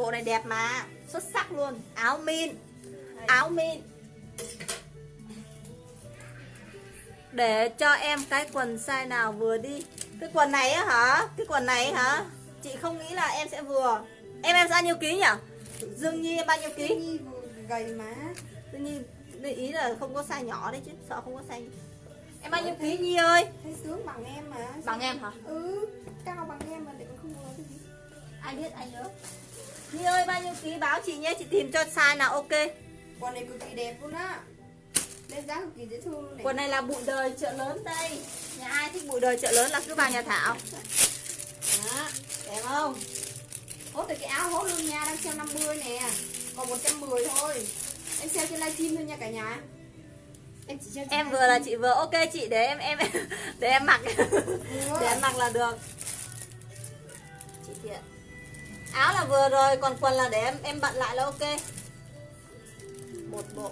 Bộ này đẹp mà, xuất sắc luôn. Áo min, áo min. Để cho em cái quần size nào vừa đi. Cái quần này á hả? Cái quần này hả? Chị không nghĩ là em sẽ vừa. Em ra nhiêu ký nhỉ? Dương Nhi em bao nhiêu ký? Dương Nhi gầy má. Dương Nhi để ý là không có size nhỏ đấy chứ, sợ không có size. Em bao nhiêu ký Nhi ơi? Thấy sướng bằng em mà. Bằng em hả? Ừ, cao bằng em mà lại không vừa cái gì. Ai biết ai nhớ. Nhi ơi bao nhiêu ký báo chị nhé, chị tìm cho size nào ok. Quần này cực kỳ đẹp luôn á. Lên giá cực kỳ dễ thương này. Quần này là bụi đời chợ lớn đây. Nhà ai thích bụi đời chợ lớn là cứ vào nhà Thảo. Đó, đẹp không? Hốt từ cái áo hốt luôn nha, đang sale 50 nè. Còn 110 thôi. Em sale trên livestream thôi nha cả nhà. Em chỉ cho em vừa là chị vừa. Ok chị để em để em mặc. Để em mặc là được. Chị Thiện. Áo là vừa rồi, còn quần là để em bận lại là ok. Một bộ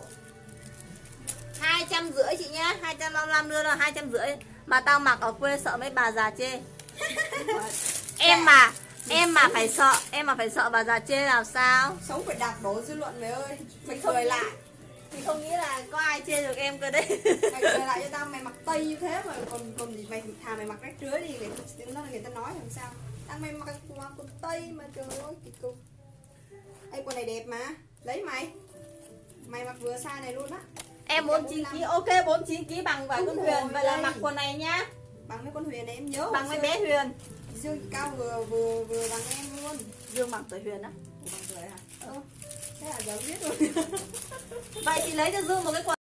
250 chị nhá, 255 nữa là 250. Mà tao mặc ở quê sợ mấy bà già chê. Em mà phải sợ, bà già chê làm sao? Sống phải đạp đổ dư luận mày ơi. Mày cười lại. Thì không nghĩ là có ai chê được em cơ đấy. Mày cười lại cho tao, mày mặc tây như thế mà còn gì mày thà mày mặc rách rưới đi, nó là người ta nói làm sao? Tao mày mặc quần tây mà trời ơi kỳ cục. Ê quần này đẹp mà, lấy mày. Mày mặc vừa size này luôn á. Em 49kg, ok 49kg bằng vải con Huyền. Vậy là mặc quần này nhá. Bằng mấy con Huyền này em nhớ. Bằng mấy bé Huyền. Dương cao vừa bằng em luôn. Dương bằng tuổi Huyền á. Bằng tuổi hả? Ừ. Thế là giờ biết rồi. Vậy thì lấy cho Dương một cái quần.